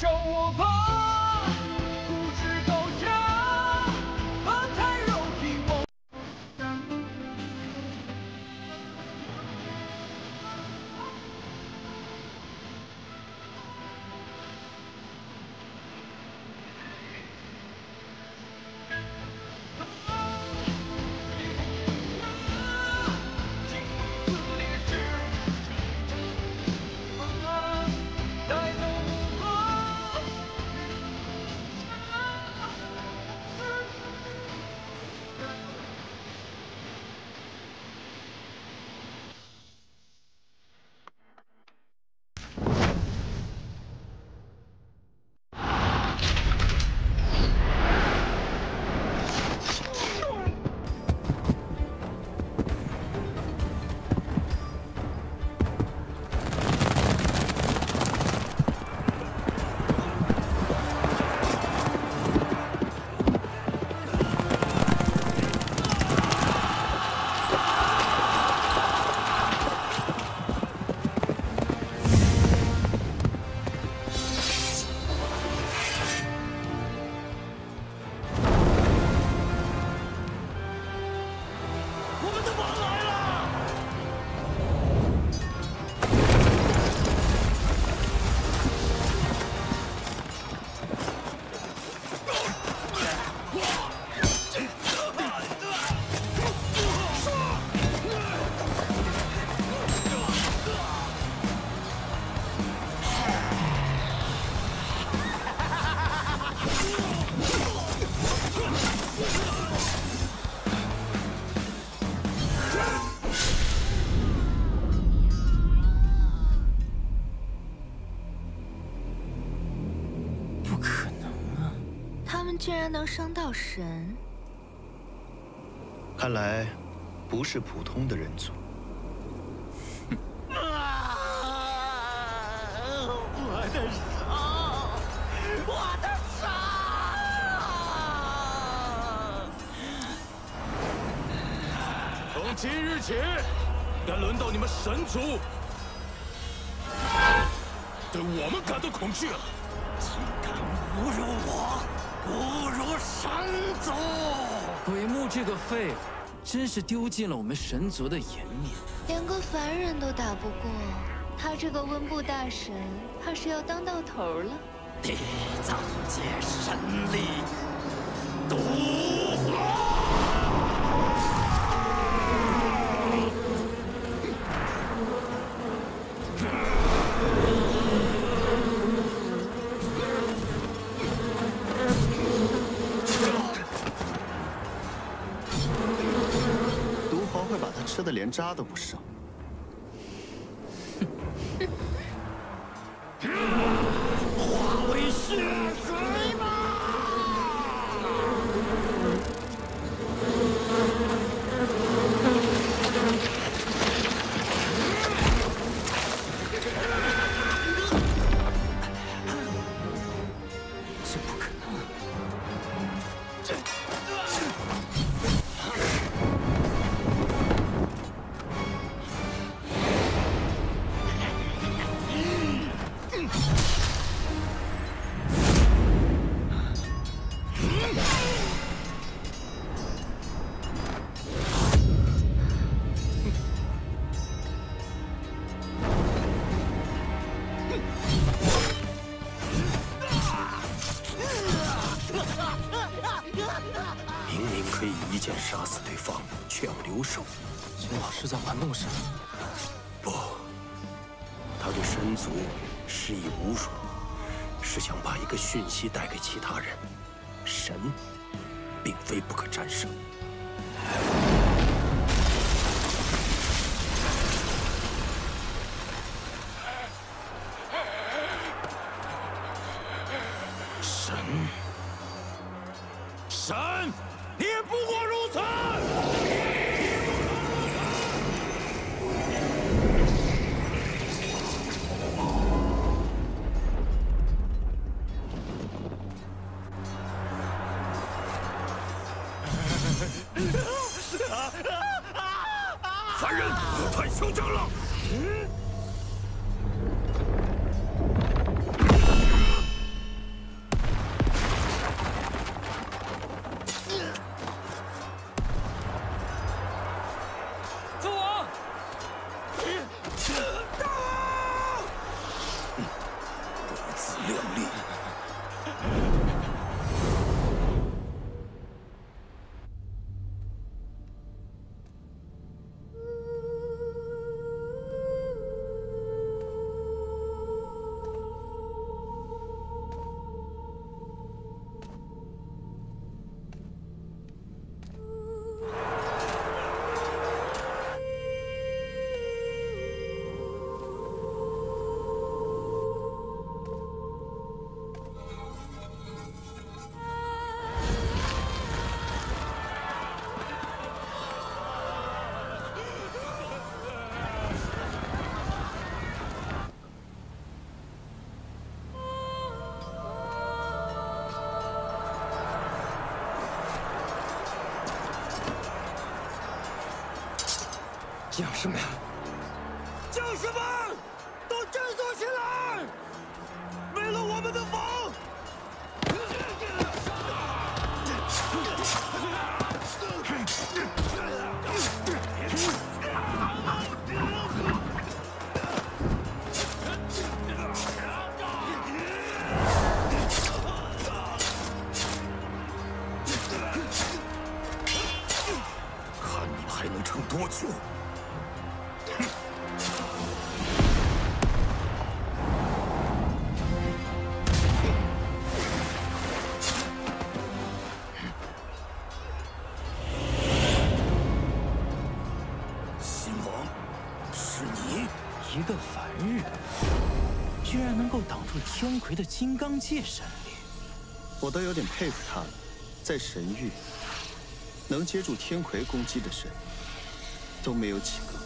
手我怕，不知高下，怕太肉体我。竟然能伤到神，看来不是普通的人族。我的手，我的手！从今日起，该轮到你们神族对我们感到恐惧了。竟敢侮辱我！ 侮辱神族！鬼木这个废物，真是丢尽了我们神族的颜面，连个凡人都打不过，他这个温布大神，怕是要当到头了。地藏界神力，独活！ 吃的连渣都不剩。 讯息带给其他人，神并非不可战胜。神，神，也不过如此。 凡人太嚣张了！想什么呀？叫什么？都振作起来！为了我们的王！ 多久？ 新王，是你？一个凡人，居然能够挡住天魁的金刚界神力，我都有点佩服他了。在神域，能接住天魁攻击的神。 都没有几个。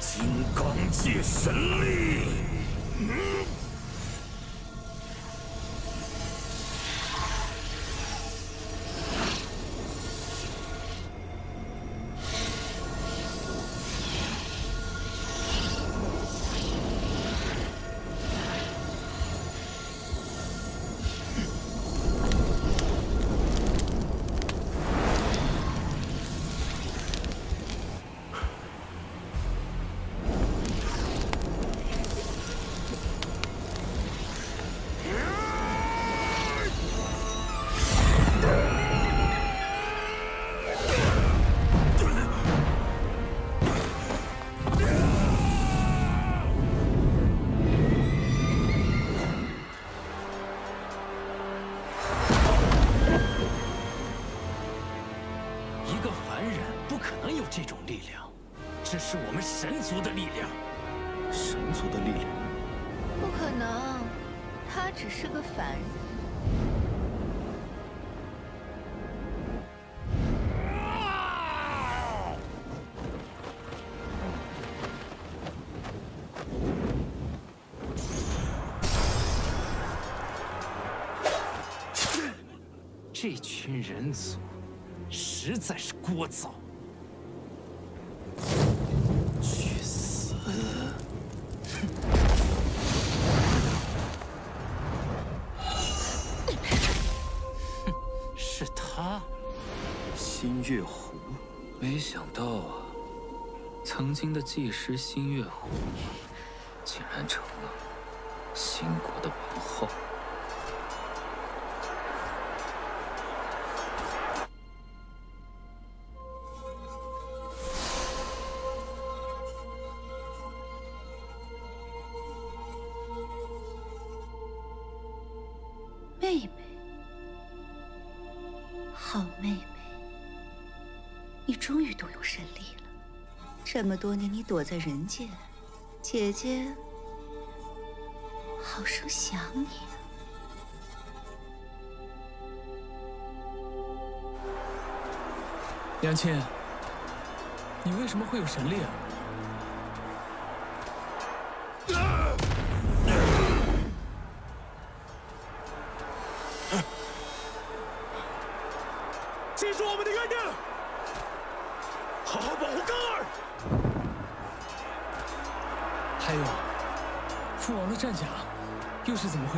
金刚界神力，这群人族实在是聒噪。 月湖，没想到啊，曾经的祭师新月湖，竟然成了新国的王后。妹妹，好妹妹。 你终于动用神力了。这么多年，你躲在人界，姐姐好生想你啊。娘亲，你为什么会有神力啊？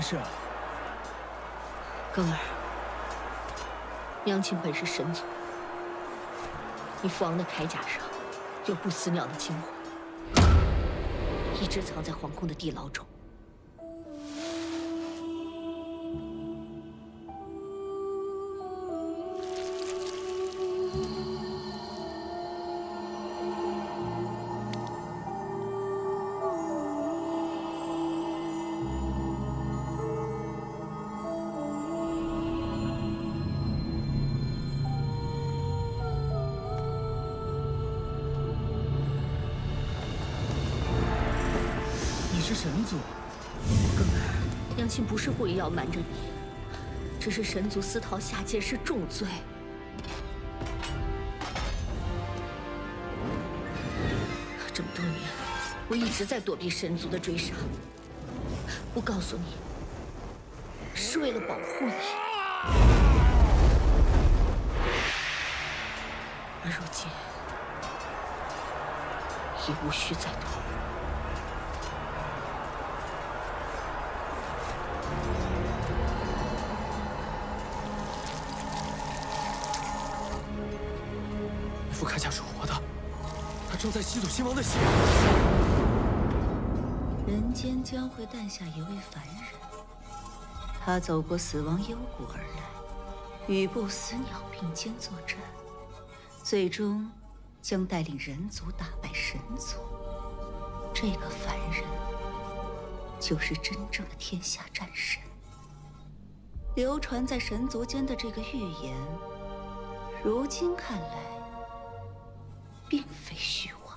是啊，庚儿，娘亲本是神族，你父王的铠甲上有不死鸟的精魂，一直藏在皇宫的地牢中。不是故意要瞒着你，只是神族私逃下界是重罪。这么多年，我一直在躲避神族的追杀。我告诉你，是为了保护你。而如今已无需再躲。 傅铠甲是活的，他正在吸走新王的血。人间将会诞下一位凡人，他走过死亡幽谷而来，与不死鸟并肩作战，最终将带领人族打败神族。这个凡人就是真正的天下战神。流传在神族间的这个预言，如今看来。 并非虚妄。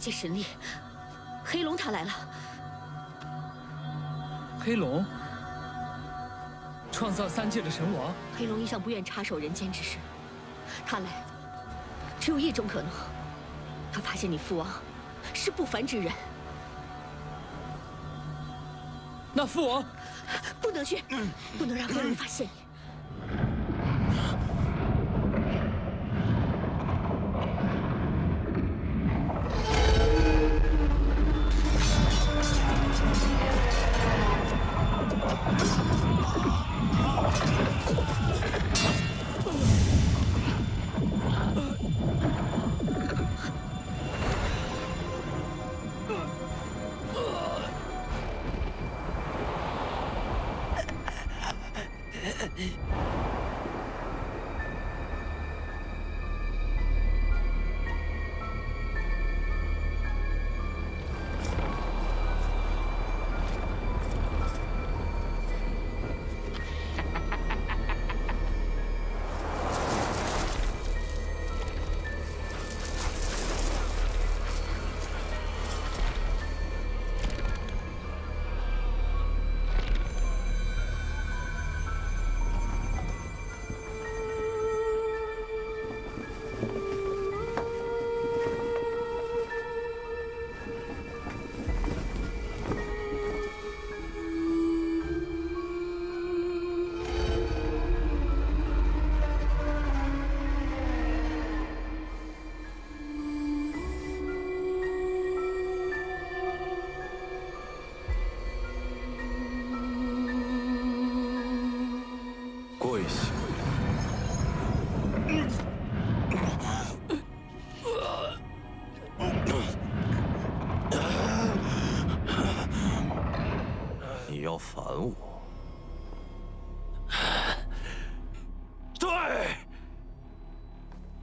借神力，黑龙他来了。黑龙，创造三界的神王。黑龙一向不愿插手人间之事，他来，只有一种可能：他发现你父王是不凡之人。那父王不能去，不能让黑龙发现你。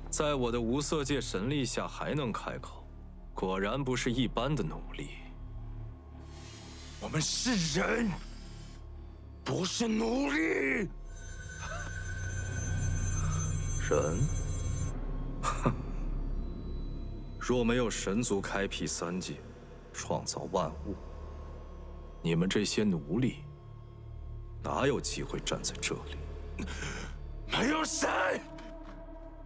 在我的无色界神力下还能开口，果然不是一般的努力。我们是人，不是奴隶。人，哼！若没有神族开辟三界，创造万物，你们这些奴隶哪有机会站在这里？没有神。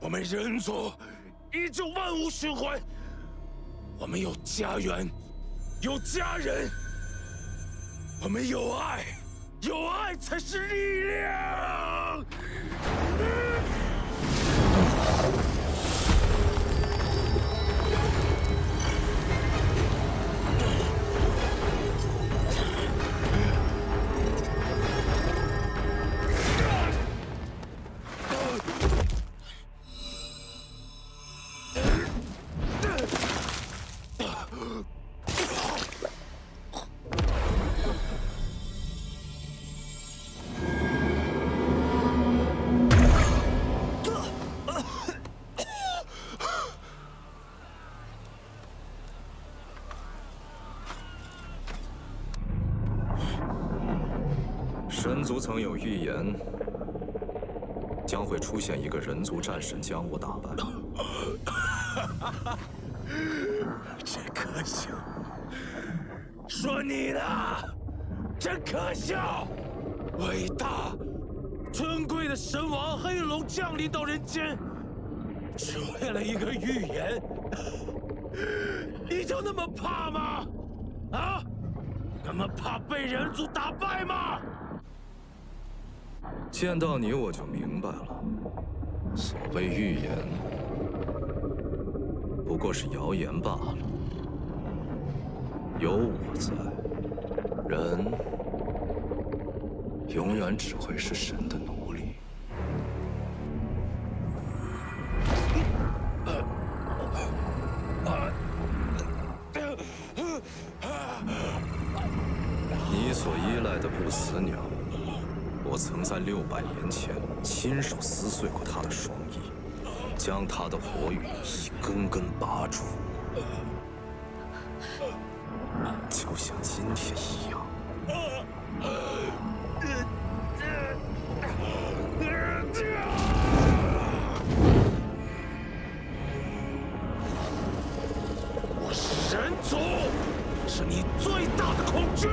我们人族依旧万物循环，我们有家园，有家人，我们有爱，有爱才是力量。族曾有预言，将会出现一个人族战神将我打败。真可笑！说你呢？真可笑！伟大、尊贵的神王黑龙降临到人间，只为了一个预言，你就那么怕吗？啊？ 他们怕被人族打败吗？见到你我就明白了，所谓预言，不过是谣言罢了。有我在，人永远只会是神的奴隶。 不死鸟，我曾在600年前亲手撕碎过它的双翼，将它的火羽一根根拔除，就像今天一样。我神族是你最大的恐惧。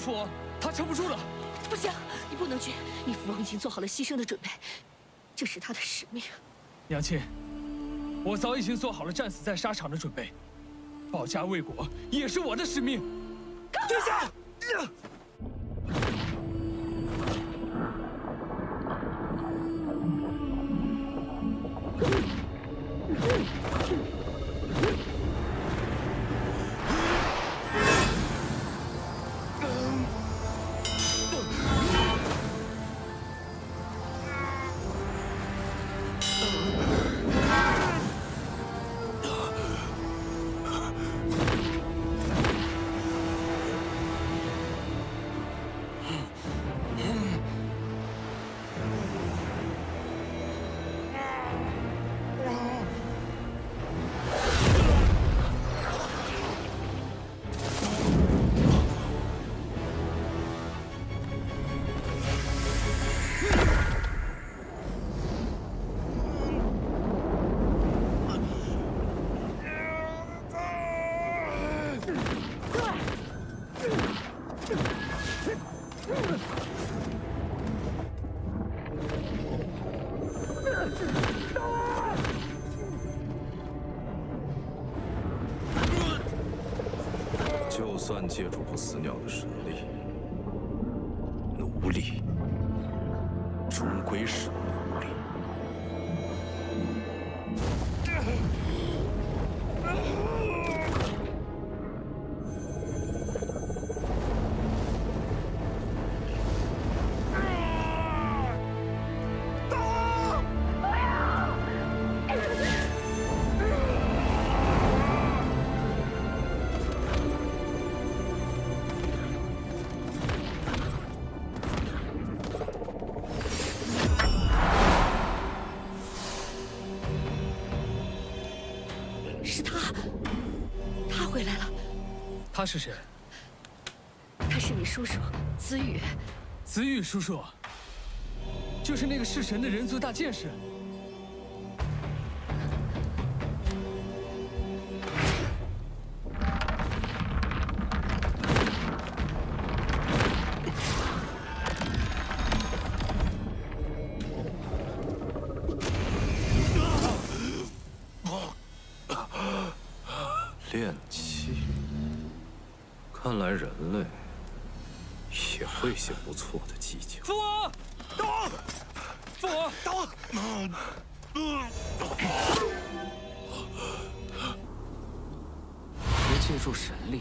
父王，他撑不住了！不行，你不能去。你父王已经做好了牺牲的准备，这是他的使命。娘亲，我早已经做好了战死在沙场的准备，保家卫国也是我的使命。殿下，就算借助不死鸟的神力，奴隶终归是奴隶。 他是谁？他是你叔叔，子羽。子羽叔叔，就是那个弑神的人族大剑士。炼气。 看来人类也会些不错的技巧。父王，大王，父王，大王。别借助神力，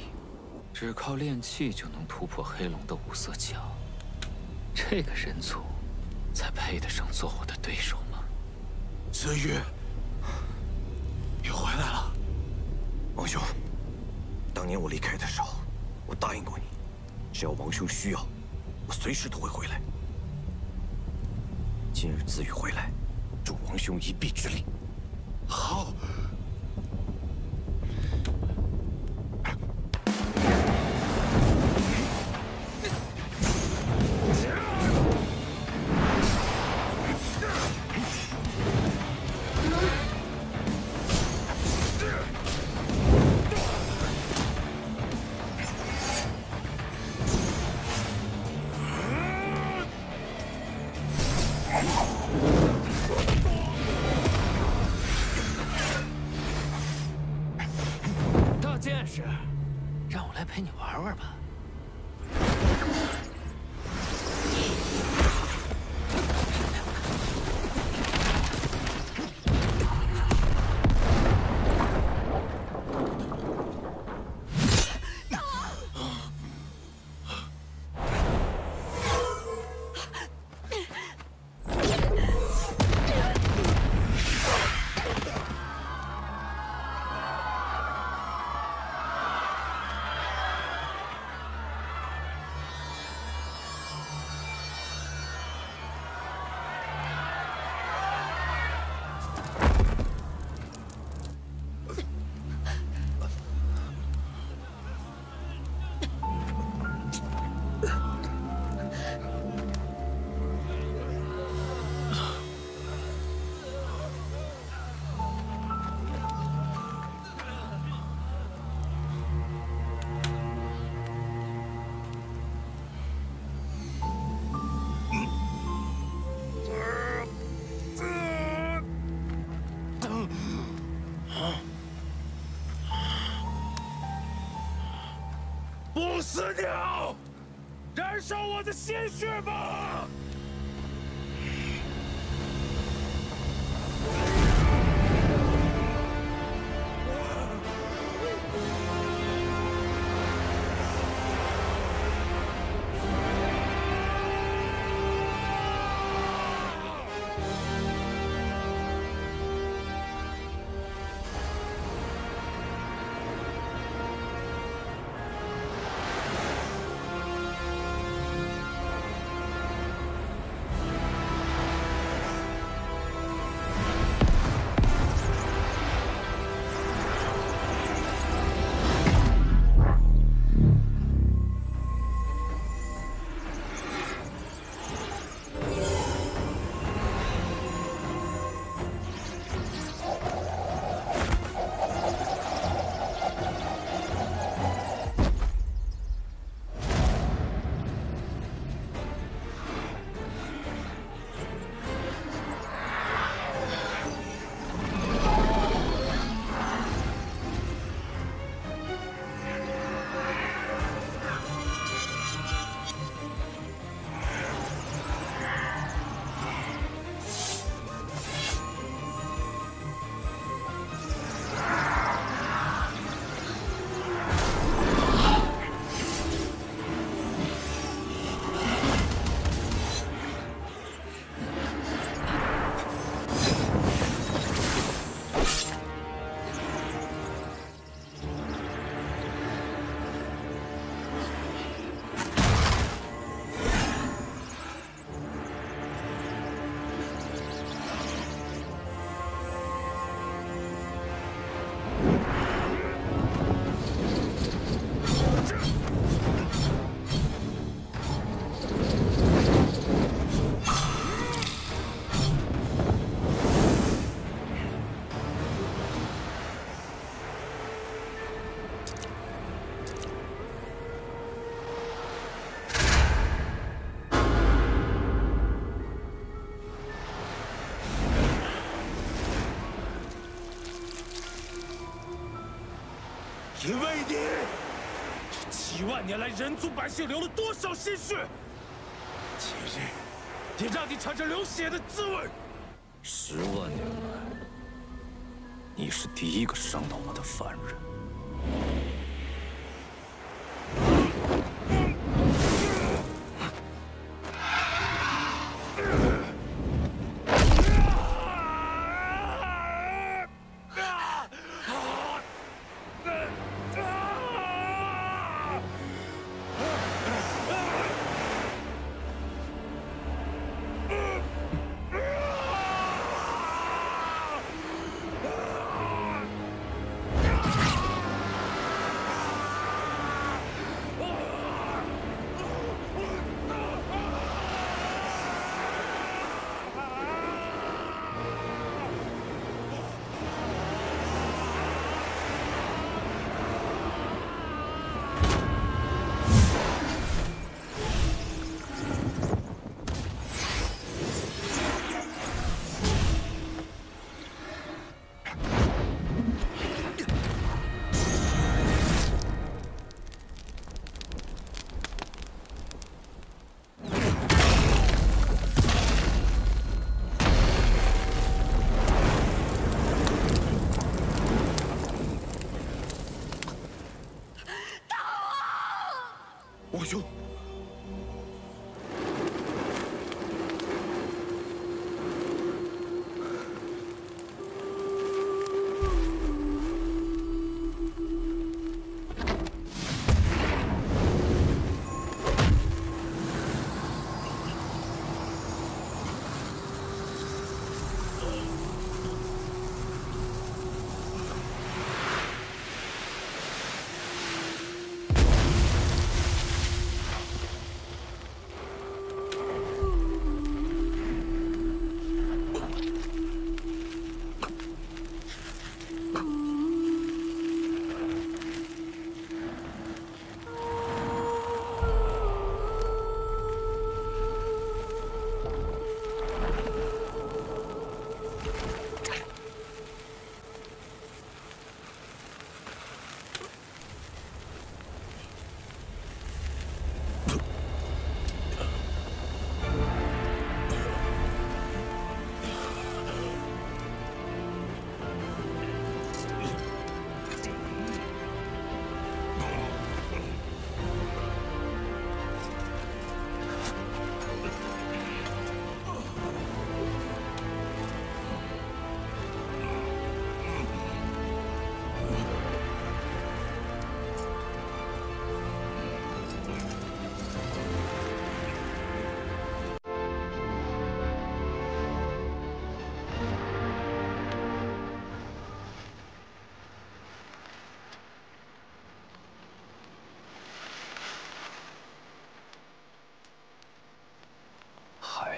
只靠炼气就能突破黑龙的五色墙，这个人族才配得上做我的对手吗？子羽，你回来了，王兄。当年我离开的时候，我答应过你，只要王兄需要，我随时都会回来。今日子羽回来，助王兄一臂之力。好。 死鸟，燃烧我的鲜血吧！ 因为你，这7万年来人族百姓流了多少鲜血？今日，得让你尝尝流血的滋味。10万年来，你是第一个伤到我的凡人。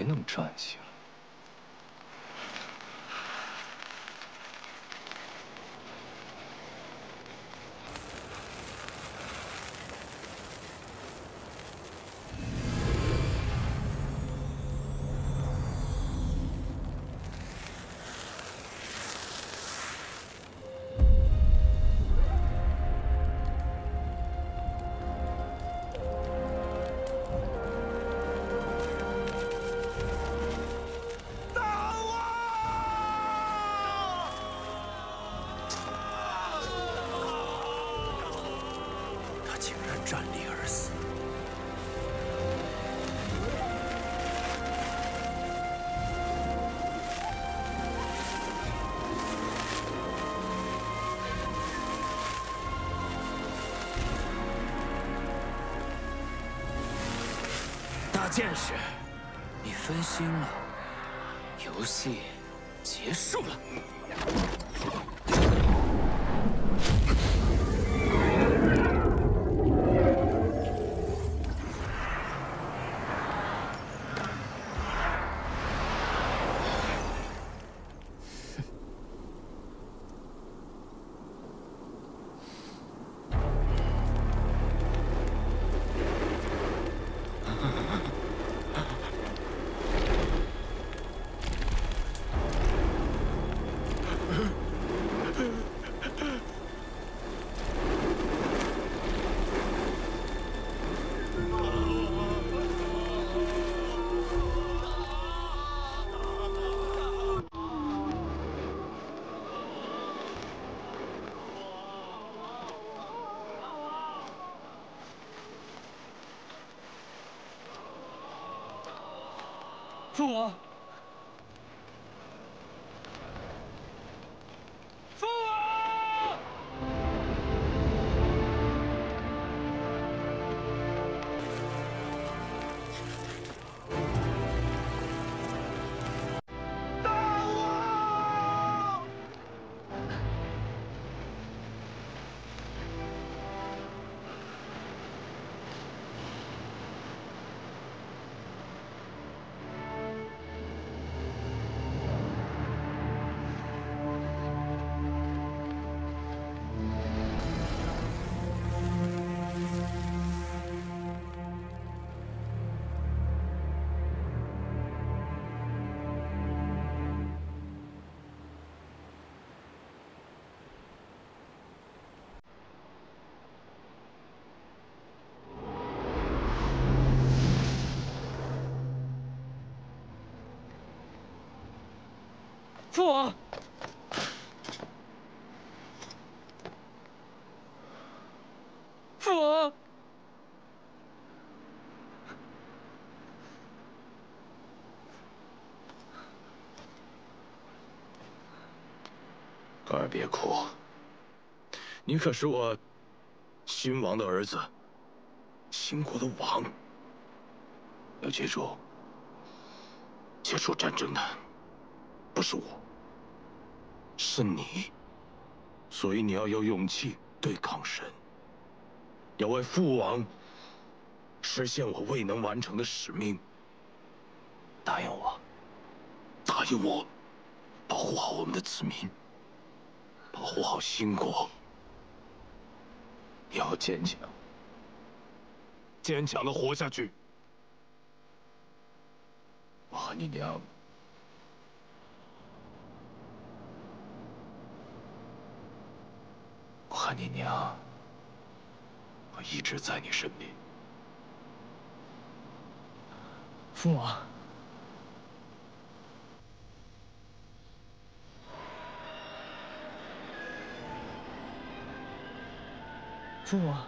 能转型？转离而死。大剑士，你分心了，游戏结束了。 父王，父王！大王！父王，父王，儿别哭，你可是我新王的儿子，新国的王，要结束战争的不是我。 是你，所以你要有勇气对抗神，要为父王实现我未能完成的使命。答应我，答应我，保护好我们的子民，保护好新国。你要坚强，坚强的活下去。我和你娘。 我和你娘会一直在你身边，父王。父王。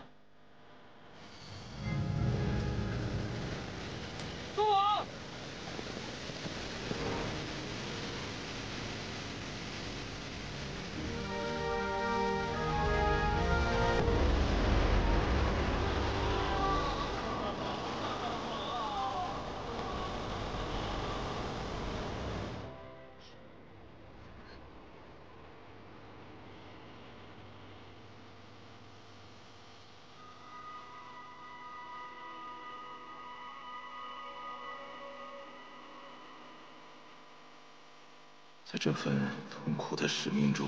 在这份痛苦的使命中，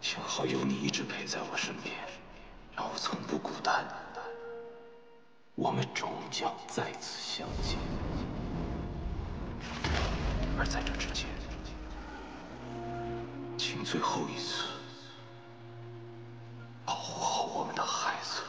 幸好有你一直陪在我身边，让我从不孤单。我们终将再次相见，而在这之前，请最后一次保护好我们的孩子。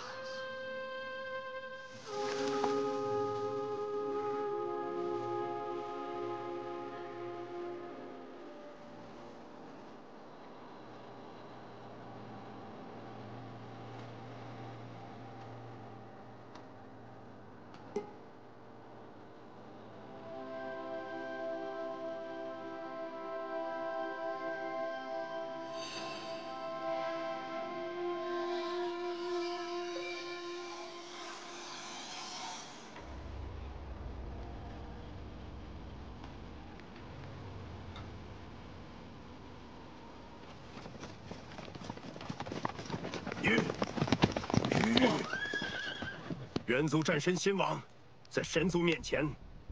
元族战神仙王，在神族面前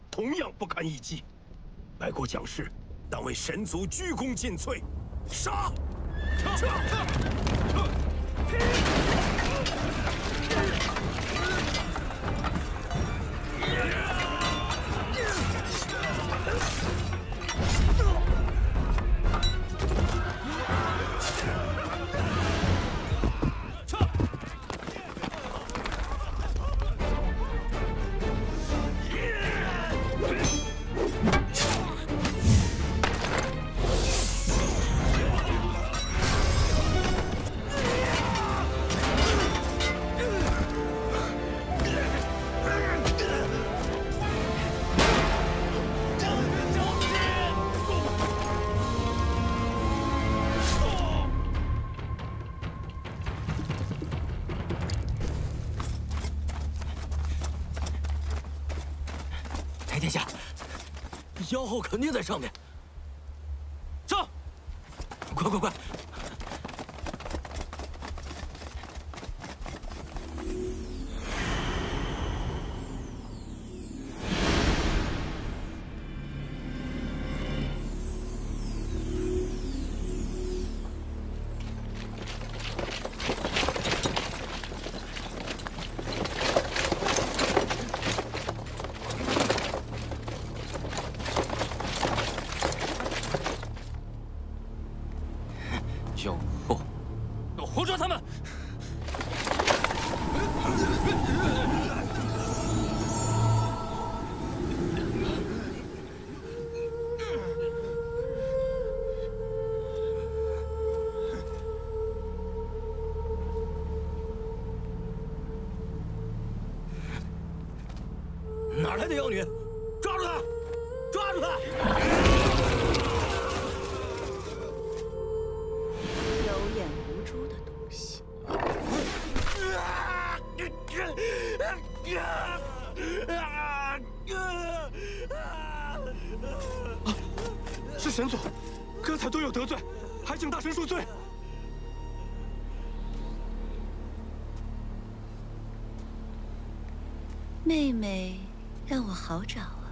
同样不堪一击。白国蒋氏当为神族鞠躬尽瘁，杀！妖后肯定在上面，上！快快快！妹妹，让我好找啊！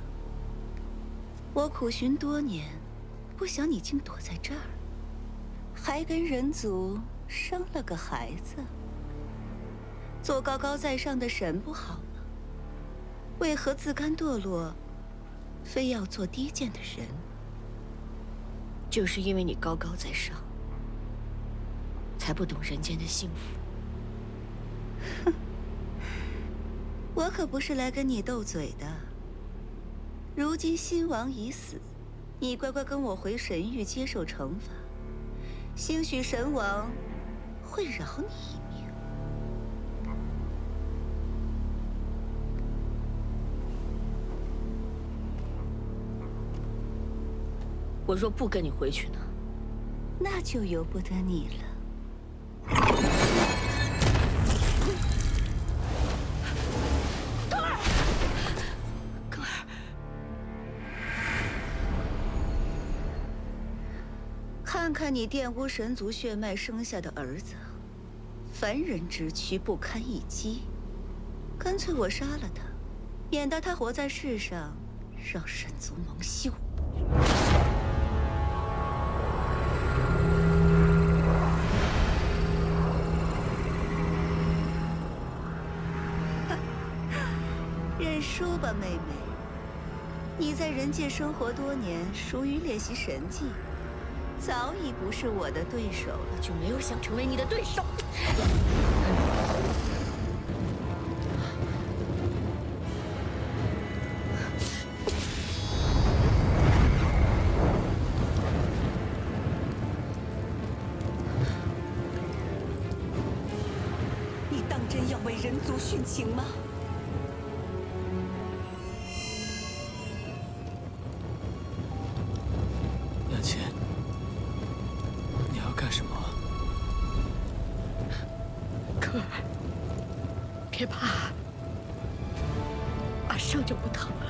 我苦寻多年，不想你竟躲在这儿，还跟人族生了个孩子。做高高在上的神不好吗？为何自甘堕落，非要做低贱的人？就是因为你高高在上，才不懂人间的幸福。哼。 我可不是来跟你斗嘴的。如今新王已死，你乖乖跟我回神域接受惩罚，兴许神王会饶你一命。我若不跟你回去呢？那就由不得你了。 看你玷污神族血脉生下的儿子，凡人之躯不堪一击，干脆我杀了他，免得他活在世上，让神族蒙羞。说吧，妹妹，你在人界生活多年，疏于练习神技，早已不是我的对手了。就没有想成为你的对手。你当真要为人族殉情吗？ 别怕，马上就不疼了。